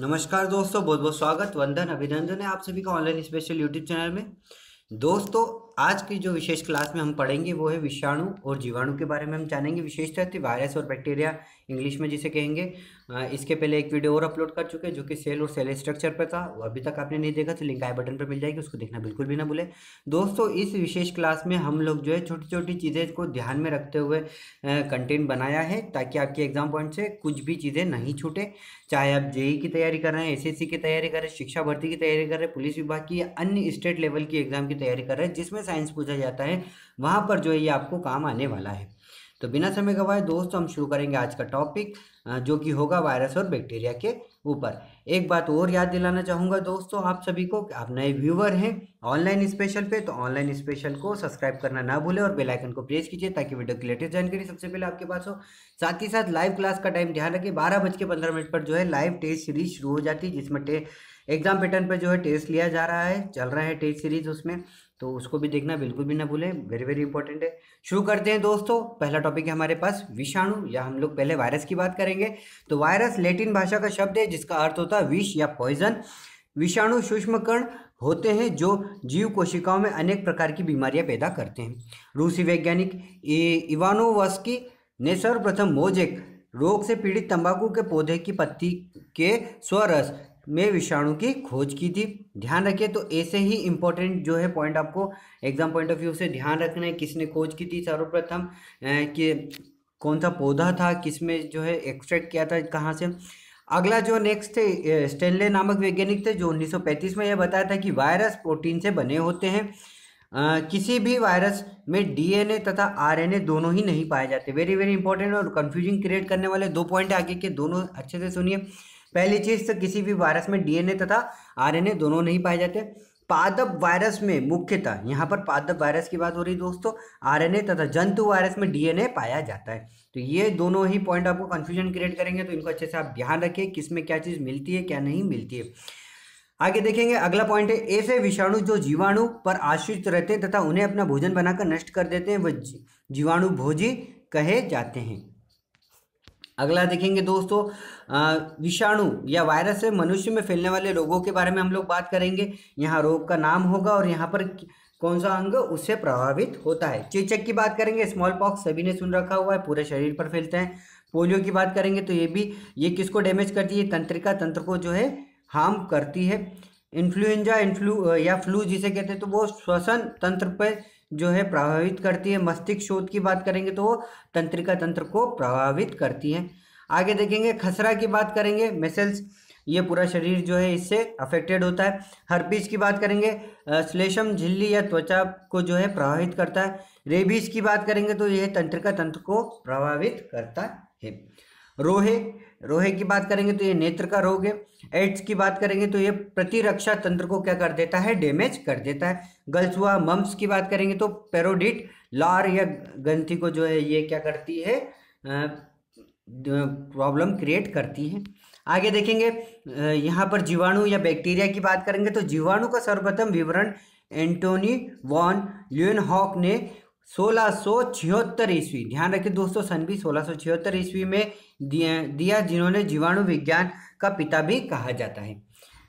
नमस्कार दोस्तों, बहुत बहुत स्वागत, वंदन, अभिनंदन है आप सभी का ऑनलाइन स्पेशल यूट्यूब चैनल में। दोस्तों आज की जो विशेष क्लास में हम पढ़ेंगे वो है विषाणु और जीवाणु के बारे में हम जानेंगे, विशेष तौर से वायरस और बैक्टीरिया इंग्लिश में जिसे कहेंगे। इसके पहले एक वीडियो और अपलोड कर चुके हैं जो कि सेल और सेल स्ट्रक्चर पर था, वो अभी तक आपने नहीं देखा तो लिंक आई बटन पर मिल जाएगी, उसको देखना बिल्कुल भी ना भूलें। दोस्तों इस विशेष क्लास में हम लोग जो है छोटी छोटी चीज़ें को ध्यान में रखते हुए कंटेंट बनाया है ताकि आपके एग्जाम पॉइंट से कुछ भी चीज़ें नहीं छूटे, चाहे आप जेई की तैयारी कर रहे हैं, SSC की तैयारी कर रहे हैं, शिक्षा भर्ती की तैयारी कर रहे हैं, पुलिस विभाग की या अन्य स्टेट लेवल की एग्जाम की तैयारी कर रहे हैं जिसमें साइंस पूछा जाता है, वहाँ पर जो है ये आपको काम आने वाला है। तो बिना समय गवाए दोस्तों हम शुरू करेंगे आज का टॉपिक जो कि होगा वायरस और बैक्टीरिया के ऊपर। एक बात और याद दिलाना चाहूँगा दोस्तों आप सभी को, आप नए व्यूवर हैं ऑनलाइन स्पेशल पे, तो ऑनलाइन स्पेशल को सब्सक्राइब करना ना भूलें और बेल आइकन को प्रेस कीजिए ताकि वीडियो की लेटेस्ट जानकारी सबसे पहले आपके पास हो। साथ ही साथ लाइव क्लास का टाइम ध्यान रखें, 12:15 पर जो है लाइव टेस्ट सीरीज शुरू हो जाती है जिसमें एग्जाम पैटर्न पर जो है टेस्ट लिया जा रहा है, चल रहा है टेस्ट सीरीज उसमें, तो उसको भी देखना बिल्कुल भी ना भूलें, वेरी वेरी इंपॉर्टेंट है। शुरू करते हैं दोस्तों, पहला टॉपिक है हमारे पास विषाणु, या हम लोग पहले वायरस की बात करेंगे। तो वायरस लैटिन भाषा का शब्द है जिसका अर्थ होता है विष या पॉइजन। विषाणु सूक्ष्म कण होते हैं जो जीव कोशिकाओं में अनेक प्रकार की बीमारियां पैदा करते हैं। रूसी वैज्ञानिक इवानोवस्की ने सर्वप्रथम मोजेक रोग से पीड़ित तंबाकू के पौधे की पत्ती के स्वरस में विषाणु की खोज की थी। ध्यान रखिए, तो ऐसे ही इंपॉर्टेंट जो है पॉइंट आपको एग्जाम पॉइंट ऑफ व्यू से ध्यान रखना है, किसने खोज की थी सर्वप्रथम, कि कौन सा पौधा था, किसमें जो है एक्सट्रैक्ट किया था, कहाँ से। अगला जो नेक्स्ट थे स्टेनले नामक वैज्ञानिक थे जो 1935 में यह बताया था कि वायरस प्रोटीन से बने होते हैं, किसी भी वायरस में DNA तथा RNA दोनों ही नहीं पाए जाते। वेरी वेरी इंपॉर्टेंट और कन्फ्यूजन क्रिएट करने वाले दो पॉइंट आगे के, दोनों अच्छे से सुनिए। पहली चीज़ तो किसी भी वायरस में DNA तथा RNA दोनों नहीं पाए जाते। पादप वायरस में मुख्यतः, यहाँ पर पादप वायरस की बात हो रही दोस्तों, RNA तथा जंतु वायरस में DNA पाया जाता है। तो ये दोनों ही पॉइंट आपको कन्फ्यूजन क्रिएट करेंगे, तो इनको अच्छे से आप ध्यान रखें किस में क्या चीज़ मिलती है क्या नहीं मिलती है। आगे देखेंगे, अगला पॉइंट है ऐसे विषाणु जो जीवाणु पर आश्रित रहते हैं तथा उन्हें अपना भोजन बनाकर नष्ट कर देते हैं, वह जीवाणु भोजी कहे जाते हैं। अगला देखेंगे दोस्तों विषाणु या वायरस से मनुष्य में फैलने वाले रोगों के बारे में हम लोग बात करेंगे। यहाँ रोग का नाम होगा और यहाँ पर कौन सा अंग उससे प्रभावित होता है। चेचक की बात करेंगे, स्मॉल पॉक्स सभी ने सुन रखा हुआ है, पूरे शरीर पर फैलते हैं। पोलियो की बात करेंगे तो ये किसको डैमेज करती है, तंत्रिका तंत्र को जो है हार्म करती है। इन्फ्लुएंजा या फ्लू जिसे कहते हैं तो वो श्वसन तंत्र पर जो है प्रभावित करती है। मस्तिष्क शोध की बात करेंगे तो वो तंत्रिका तंत्र को प्रभावित करती है। आगे देखेंगे खसरा की बात करेंगे, मसल्स, ये पूरा शरीर जो है इससे अफेक्टेड होता है। हर्पीस की बात करेंगे, श्लेष्म झिल्ली या त्वचा को जो है प्रभावित करता है। रेबीज की बात करेंगे तो यह तंत्रिका तंत्र को प्रभावित करता है। रोहे की बात करेंगे तो ये नेत्र का रोग है। एड्स की बात करेंगे तो ये प्रतिरक्षा तंत्र को क्या कर देता है, डैमेज कर देता है। गलसुआ, मम्स की बात करेंगे तो पेरोडिट लार या ग्रंथि को जो है ये क्या करती है, प्रॉब्लम क्रिएट करती है। आगे देखेंगे यहाँ पर जीवाणु या बैक्टीरिया की बात करेंगे तो जीवाणु का सर्वप्रथम विवरण एंटोनी वॉन ल्यूएनहॉक ने 1676 ईस्वी, ध्यान रखिए दोस्तों सन भी 1676 ईस्वी में दिया, जिन्होंने जीवाणु विज्ञान का पिता भी कहा जाता है।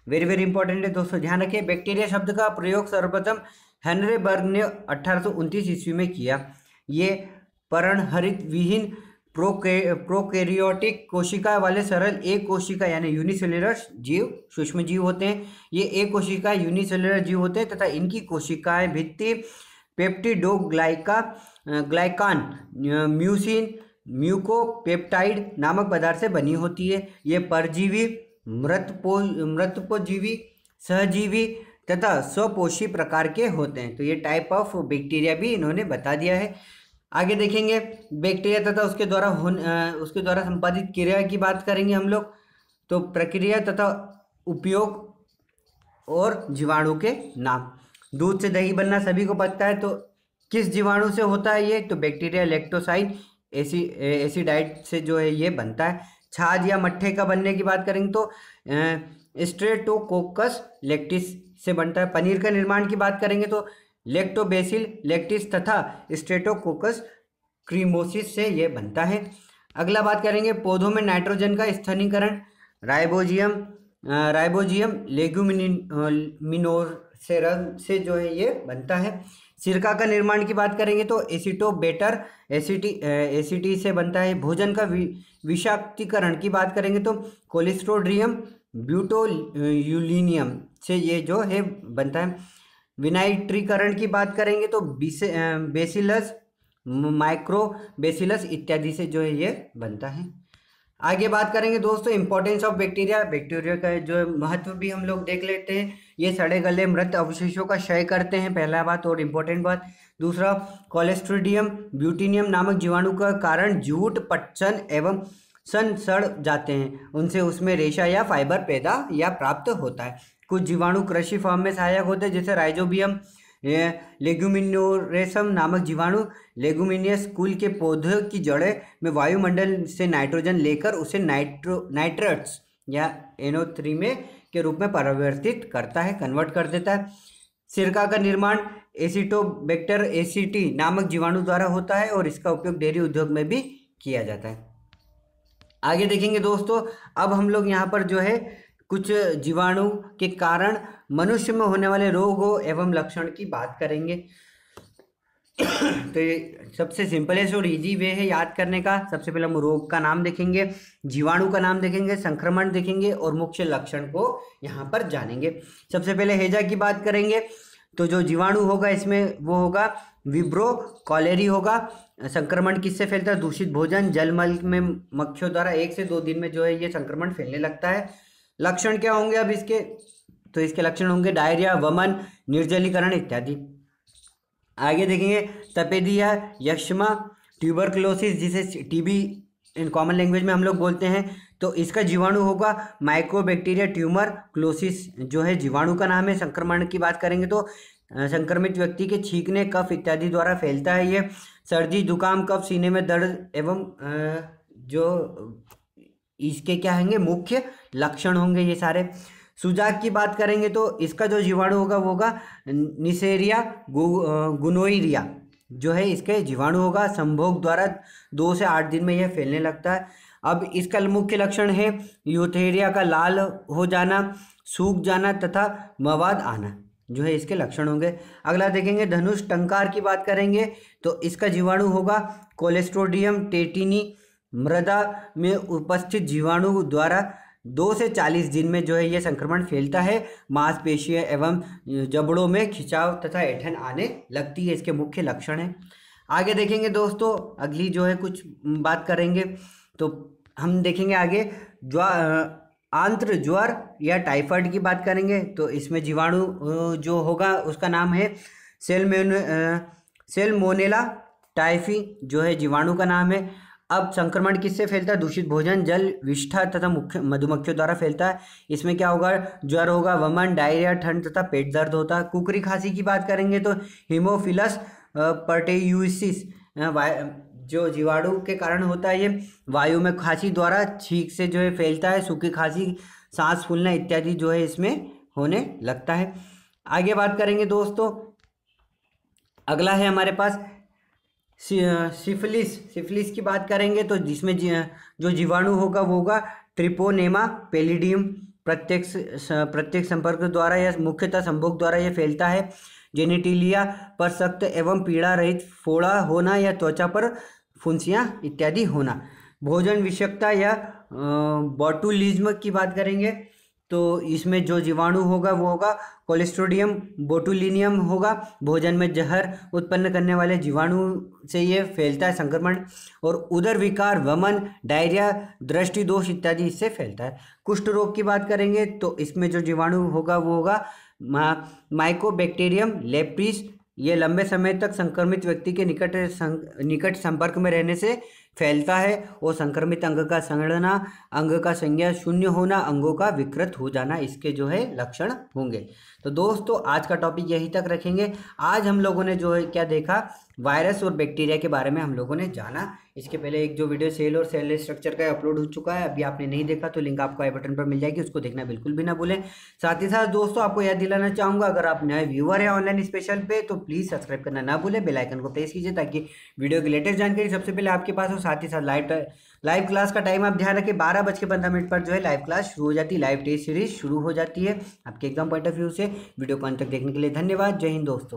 वेरी वेरी इंपॉर्टेंट है दोस्तों, ध्यान रखिए। बैक्टीरिया शब्द का प्रयोग सर्वप्रथम हैनरी बर्ग ने 1829 ईस्वी में किया। ये पर्णहरित विहीन प्रोकैरियोटिक कोशिका वाले सरल एक कोशिका यानी यूनिसेल्युलर जीव सूक्ष्म जीव होते हैं। ये एक कोशिका यूनिसेल्युलर जीव होते हैं तथा इनकी कोशिकाएँ भित्ति पेप्टिडोग्लाइकान म्यूसिन म्यूकोपेप्टाइड नामक पदार्थ से बनी होती है। ये परजीवी, मृतपोजीवी, सहजीवी तथा स्वपोषी प्रकार के होते हैं। तो ये टाइप ऑफ बैक्टीरिया भी इन्होंने बता दिया है। आगे देखेंगे बैक्टीरिया तथा उसके द्वारा संपादित क्रिया की बात करेंगे हम लोग, तो प्रक्रिया तथा उपयोग और जीवाणु के नाम। दूध से दही बनना सभी को पता है, तो किस जीवाणु से होता है ये, तो बैक्टीरिया लेक्टोसाइड एसीडाइट से जो है ये बनता है। छाछ या मट्ठे का बनने की बात करेंगे तो स्ट्रेप्टोकोकस लैक्टिस से बनता है। पनीर का निर्माण की बात करेंगे तो लैक्टोबैसिलस लैक्टिस तथा स्ट्रेप्टोकोकस क्रीमोसिस से ये बनता है। अगला बात करेंगे पौधों में नाइट्रोजन का स्थानीयकरण, राइजोबियम राइबोजियम लेग्यूमिनोसेरम से जो है ये बनता है। सिरका का निर्माण की बात करेंगे तो एसिटोबेटर एसिटी से बनता है। भोजन का विषाक्तीकरण की बात करेंगे तो कोलेस्ट्रोड्रियम ब्यूटोल्युलिनियम से ये जो है बनता है। विनाइट्रीकरण की बात करेंगे तो बेसिलस माइक्रोबेसिलस इत्यादि से जो है ये बनता है। आगे बात करेंगे दोस्तों इंपॉर्टेंस ऑफ बैक्टीरिया। बैक्टीरिया का जो महत्व भी हम लोग देख लेते हैं। ये सड़े गले मृत अवशेषों का क्षय करते हैं, पहला बात और इम्पोर्टेंट बात। दूसरा, कोलेस्ट्रिडियम ब्यूटीनियम नामक जीवाणु का कारण जूट, पटसन एवं सन सड़ जाते हैं, उनसे उसमें रेशा या फाइबर पैदा या प्राप्त होता है। कुछ जीवाणु कृषि फार्म में सहायक होते हैं, जैसे राइजोबियम लेग्यूमिनोरेसम नामक जीवाणु लेग्यूमिनियस कुल के पौधे की जड़ें में वायुमंडल से नाइट्रोजन लेकर उसे नाइट्रेट्स या NO3 में के रूप में परिवर्तित करता है, कन्वर्ट कर देता है। सिरका का निर्माण एसिटोबेक्टर एसीटी नामक जीवाणु द्वारा होता है और इसका उपयोग डेयरी उद्योग में भी किया जाता है। आगे देखेंगे दोस्तों, अब हम लोग यहाँ पर जो है कुछ जीवाणु के कारण मनुष्य में होने वाले रोगों एवं लक्षण की बात करेंगे। तो ये सबसे सिंपलेस्ट और इजी वे है याद करने का। सबसे पहले हम रोग का नाम देखेंगे, जीवाणु का नाम देखेंगे, संक्रमण देखेंगे और मुख्य लक्षण को यहाँ पर जानेंगे। सबसे पहले हैजा की बात करेंगे तो जो जीवाणु होगा इसमें वो होगा विब्रियो कॉलेरी होगा। संक्रमण किससे फैलता है? दूषित भोजन, जलमल में मक्खियों द्वारा 1 से 2 दिन में जो है ये संक्रमण फैलने लगता है। लक्षण क्या होंगे अब इसके? तो इसके लक्षण होंगे डायरिया, वमन, निर्जलीकरण इत्यादि। आगे देखेंगे तपेदिया, यक्ष्मा, ट्यूबरक्लोसिस जिसे TB इन कॉमन लैंग्वेज में हम लोग बोलते हैं, तो इसका जीवाणु होगा माइकोबैक्टीरिया ट्यूबरक्लोसिस जो है जीवाणु का नाम है। संक्रमण की बात करेंगे तो संक्रमित व्यक्ति के छींकने, कफ इत्यादि द्वारा फैलता है ये। सर्दी, जुकाम, कफ, सीने में दर्द एवं जो इसके क्या होंगे मुख्य लक्षण होंगे ये सारे। सुजाक की बात करेंगे तो इसका जो जीवाणु होगा वो होगा निसेरिया गोनोइरिया जो है इसके जीवाणु होगा। संभोग द्वारा 2 से 8 दिन में यह फैलने लगता है। अब इसका मुख्य लक्षण है यूथेरिया का लाल हो जाना, सूख जाना तथा मवाद आना जो है इसके लक्षण होंगे। अगला देखेंगे धनुष टंकार की बात करेंगे तो इसका जीवाणु होगा कोलेस्ट्रोडियम टेटिनी। मृदा में उपस्थित जीवाणु द्वारा 2 से 40 दिन में जो है ये संक्रमण फैलता है। मांसपेशियों एवं जबड़ों में खिंचाव तथा ऐंठन आने लगती है, इसके मुख्य लक्षण हैं। आगे देखेंगे दोस्तों, अगली जो है कुछ बात करेंगे तो हम देखेंगे आगे आंत्र ज्वर या टाइफाइड की बात करेंगे तो इसमें जीवाणु जो होगा उसका नाम है सेलमोनेला टाइफी जो है जीवाणु का नाम है। अब संक्रमण किससे फैलता है? दूषित भोजन, जल, विष्ठा तथा मधुमक्खियों द्वारा फैलता है। इसमें क्या होगा? ज्वर होगा, वमन, डायरिया, ठंड तथा पेट दर्द होता है। कुकरी खांसी की बात करेंगे तो हीमोफिलस पर्टेयूसिस जो जीवाणु के कारण होता है ये। वायु में खांसी द्वारा छींक से जो है फैलता है। सूखी खांसी, सांस फूलना इत्यादि जो है इसमें होने लगता है। आगे बात करेंगे दोस्तों, अगला है हमारे पास सिफिलिस की बात करेंगे तो जिसमें जो जीवाणु होगा वो होगा ट्रिपोनेमा पेलिडियम। प्रत्येक संपर्क द्वारा या मुख्यतः संभोग द्वारा यह फैलता है। जेनिटिलिया पर सख्त एवं पीड़ा रहित फोड़ा होना या त्वचा पर फुंसियाँ इत्यादि होना। भोजन विषयकता या बोटुलिज्म की बात करेंगे तो इसमें जो जीवाणु होगा वो होगा कोलेस्ट्रोडियम बोटुलिनियम होगा। भोजन में जहर उत्पन्न करने वाले जीवाणु से ये फैलता है संक्रमण। और उदर विकार, वमन, डायरिया, दृष्टि दोष इत्यादि इससे फैलता है। कुष्ठ रोग की बात करेंगे तो इसमें जो जीवाणु होगा वो होगा माइकोबैक्टीरियम लेप्रीस। ये लंबे समय तक संक्रमित व्यक्ति के निकट संपर्क में रहने से फैलता है और संक्रमित अंग का सड़ना, अंग का संज्ञा शून्य होना, अंगों का विकृत हो जाना इसके जो है लक्षण होंगे। तो दोस्तों आज का टॉपिक यहीं तक रखेंगे। आज हम लोगों ने जो है क्या देखा, वायरस और बैक्टीरिया के बारे में हम लोगों ने जाना। इसके पहले एक जो वीडियो सेल और सेल स्ट्रक्चर का अपलोड हो चुका है, अभी आपने नहीं देखा तो लिंक आपको आई बटन पर मिल जाएगी, उसको देखना बिल्कुल भी ना भूलें। साथ ही साथ दोस्तों आपको याद दिलाना चाहूँगा, अगर आप नए व्यूअर हैं ऑनलाइन स्पेशल पे तो प्लीज़ सब्सक्राइब करना ना भूलें, बेल आइकन को प्रेस कीजिए ताकि वीडियो की लेटेस्ट जानकारी सबसे पहले आपके पास हो साथ ही साथ लाइव क्लास का टाइम आप ध्यान रखें 12:15 पर जो है लाइव क्लास शुरू हो जाती है, लाइव टेस्ट सीरीज शुरू हो जाती है आपके एग्जाम पॉइंट ऑफ व्यू से। वीडियो को अंत तक देखने के लिए धन्यवाद। जय हिंद दोस्तों।